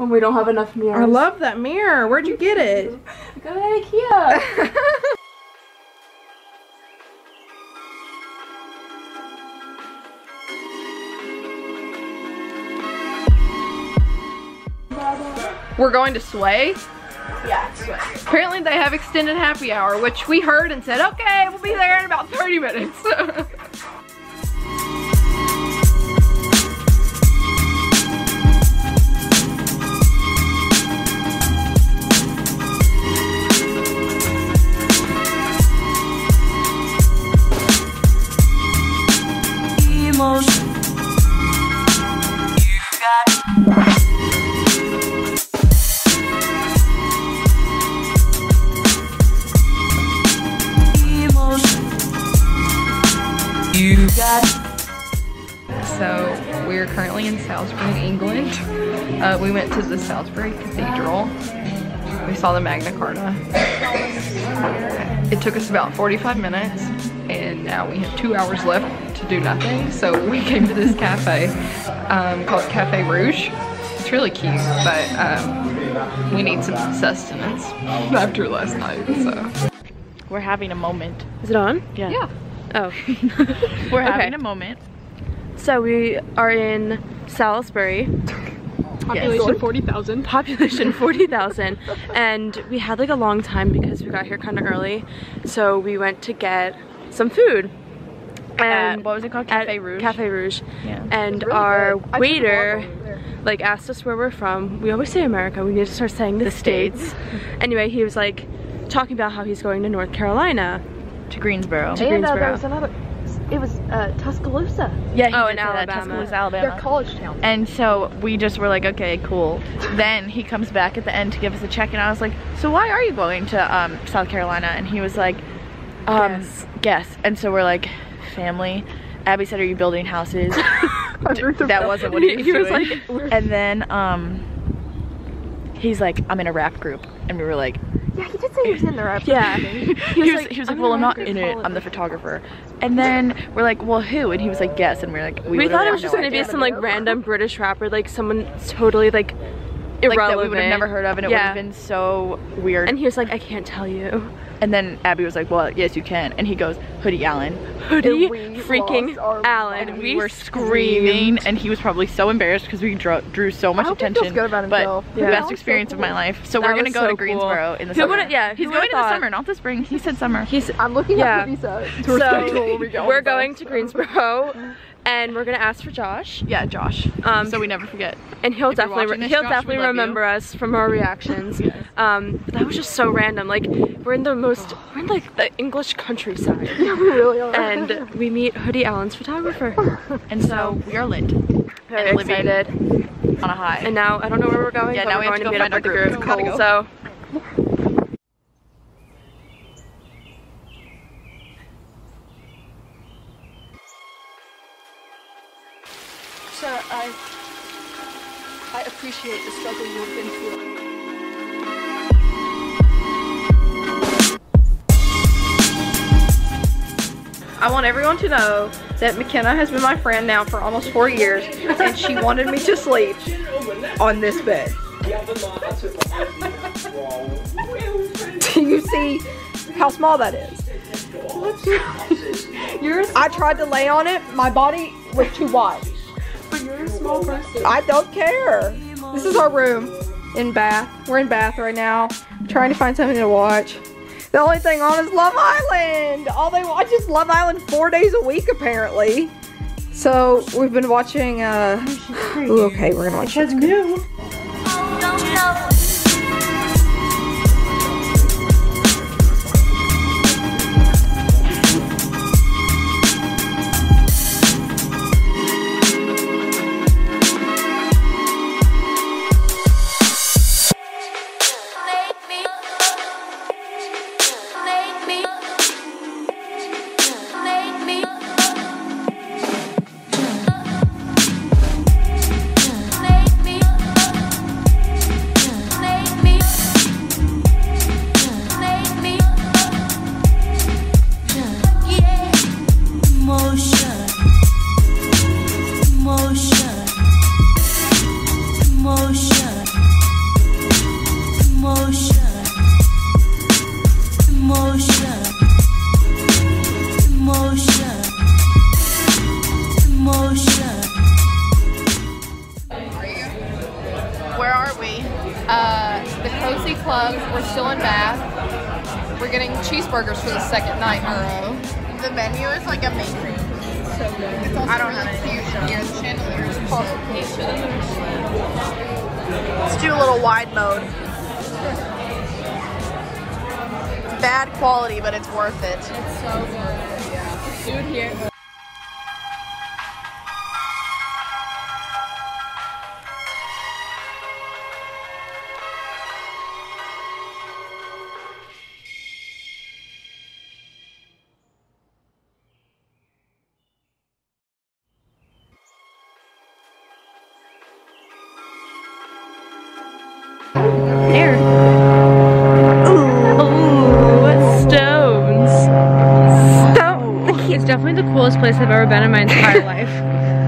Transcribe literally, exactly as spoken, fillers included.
when we don't have enough mirrors. I love that mirror. Where'd you get it? I got it at IKEA. We're going to Sway? Yeah, Sway. Apparently they have extended happy hour, which we heard and said, okay, we'll be there in about thirty minutes. So we're currently in Salisbury, England. Uh, we went to the Salisbury Cathedral. We saw the Magna Carta. It took us about forty-five minutes, and now we have two hours left to do nothing. So we came to this cafe um, called Cafe Rouge. It's really cute, but um, we need some sustenance after last night. So we're having a moment. Is it on? Yeah. Yeah. Oh. We're having okay. a moment. So we are in Salisbury. Population yes. forty thousand. Population forty thousand. And we had like a long time because we got here kind of early. So we went to get some food. And at, what was it called? Cafe Rouge. Cafe Rouge. Yeah. And really our waiter like asked us where we're from. We always say America. We need to start saying the, the States. States. Anyway, he was like talking about how he's going to North Carolina. To Greensboro. To Greensboro. And uh, there was another. It was uh, Tuscaloosa. Yeah, he oh, in Alabama. Tuscaloosa, Alabama. They're college towns. And so we just were like, okay, cool. Then he comes back at the end to give us a check, and I was like, so why are you going to um, South Carolina? And he was like, um, guess. guess. And so we're like, family. Abby said, are you building houses? That wasn't what he was, he was doing. Like, and then um, he's like, I'm in a rap group. And we were like, yeah, he did say he was in the rap. Yeah. He was, he was like, he was like well, I'm not in it. I'm the photographer. And then we're like, well, who? And he was like, yes. And we we're like, we, we thought it was just no going to be some like random British rapper, like someone totally like irrelevant. Like that we would have never heard of, and it yeah. would have been so weird. And he was like, I can't tell you. And then Abby was like, well, yes, you can. And he goes, Hoodie Allen. Hoodie freaking Allen. And we, we were screaming. And he was probably so embarrassed because we drew, drew so much I attention. He feels good about himself. But yeah. the best experience so cool. of my life. So that we're going to go so to Greensboro cool. in the who summer. Yeah, he's going in the summer, not the spring. He said summer. He's, I'm looking yeah. at the visa. So going we're going to Greensboro. And we're gonna ask for Josh. Yeah, Josh. Um, so we never forget. And he'll if definitely this, he'll Josh, definitely remember you. us from our reactions. Yes. Um, but that was just so random. Like we're in the most we're in like the English countryside. Yeah, we really are. And we meet Hoodie Allen's photographer. And so we are lit. Very and excited. On a high. And now I don't know where we're going. Yeah, now we're we have going to, to meet up with group. the group. Cool. Go. So. So I, I appreciate the struggle you've been through. I want everyone to know that McKenna has been my friend now for almost four years, and she wanted me to sleep on this bed. Do you see how small that is? Yours? I tried to lay on it, my body was too wide. You're a small person. I don't care. This is our room in Bath. We're in Bath right now, trying to find something to watch. The only thing on is Love Island. All they watch is Love Island four days a week, apparently. So we've been watching. Uh, ooh, okay, we're gonna watch. That's new. Sway. Uh, the Cozy Club. We're still in Bath. We're getting cheeseburgers for the second night in a row. The menu is like amazing. So good. It's also I don't really know. Cute in here. The chandeliers are so cute. Let's do a little wide mode. Bad quality, but it's worth it. It's so worth it, yeah. Dude here. Definitely the coolest place I've ever been in my entire life.